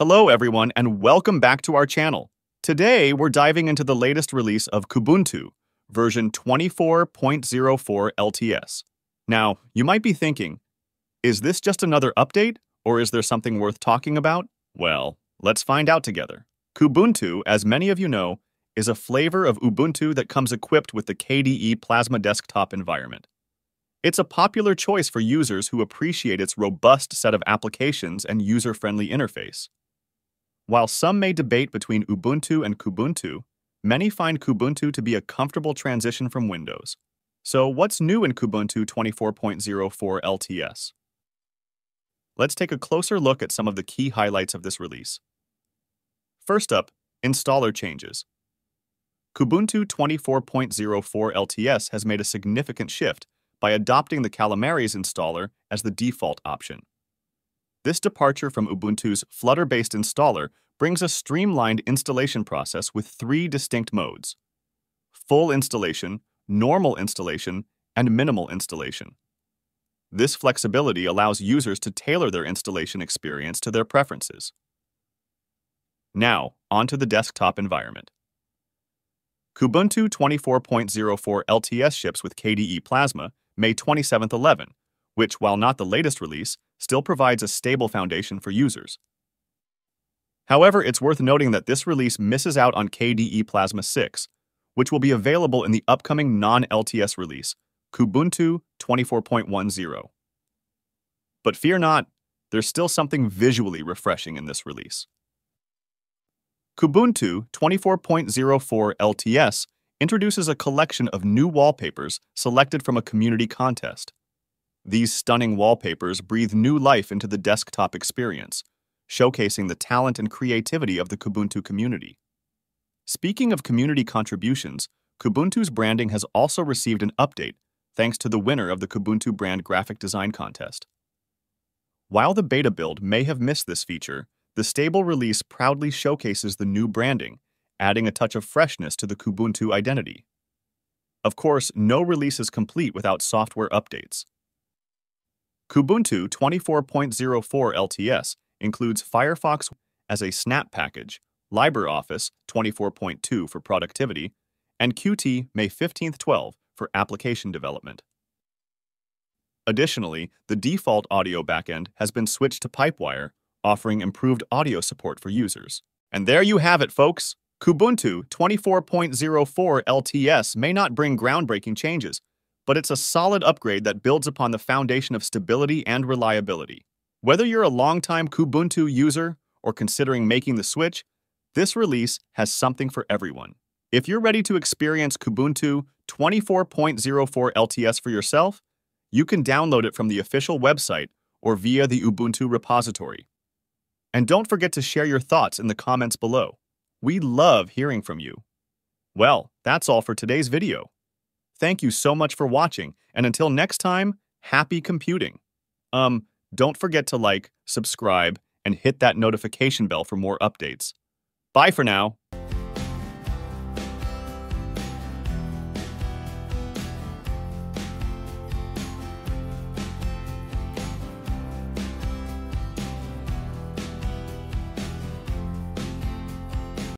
Hello everyone and welcome back to our channel. Today we're diving into the latest release of Kubuntu, version 24.04 LTS. Now, you might be thinking, is this just another update or is there something worth talking about? Well, let's find out together. Kubuntu, as many of you know, is a flavor of Ubuntu that comes equipped with the KDE Plasma desktop environment. It's a popular choice for users who appreciate its robust set of applications and user-friendly interface. While some may debate between Ubuntu and Kubuntu, many find Kubuntu to be a comfortable transition from Windows. So what's new in Kubuntu 24.04 LTS? Let's take a closer look at some of the key highlights of this release. First up, installer changes. Kubuntu 24.04 LTS has made a significant shift by adopting the Calamares installer as the default option. This departure from Ubuntu's Flutter-based installer brings a streamlined installation process with three distinct modes: full installation, normal installation, and minimal installation. This flexibility allows users to tailor their installation experience to their preferences. Now, onto the desktop environment. Kubuntu 24.04 LTS ships with KDE Plasma, May 27, 2011, which, while not the latest release, still provides a stable foundation for users. However, it's worth noting that this release misses out on KDE Plasma 6, which will be available in the upcoming non-LTS release, Kubuntu 24.10. But fear not, there's still something visually refreshing in this release. Kubuntu 24.04 LTS introduces a collection of new wallpapers selected from a community contest. These stunning wallpapers breathe new life into the desktop experience, showcasing the talent and creativity of the Kubuntu community. Speaking of community contributions, Kubuntu's branding has also received an update thanks to the winner of the Kubuntu brand graphic design contest. While the beta build may have missed this feature, the stable release proudly showcases the new branding, adding a touch of freshness to the Kubuntu identity. Of course, no release is complete without software updates. Kubuntu 24.04 LTS includes Firefox as a snap package, LibreOffice 24.2 for productivity, and Qt May 15, 2012 for application development. Additionally, the default audio backend has been switched to PipeWire, offering improved audio support for users. And there you have it, folks! Kubuntu 24.04 LTS may not bring groundbreaking changes, but it's a solid upgrade that builds upon the foundation of stability and reliability. Whether you're a longtime Kubuntu user or considering making the switch, this release has something for everyone. If you're ready to experience Kubuntu 24.04 LTS for yourself, you can download it from the official website or via the Ubuntu repository. And don't forget to share your thoughts in the comments below. We love hearing from you. Well, that's all for today's video. Thank you so much for watching, and until next time, happy computing. Don't forget to like, subscribe, and hit that notification bell for more updates. Bye for now.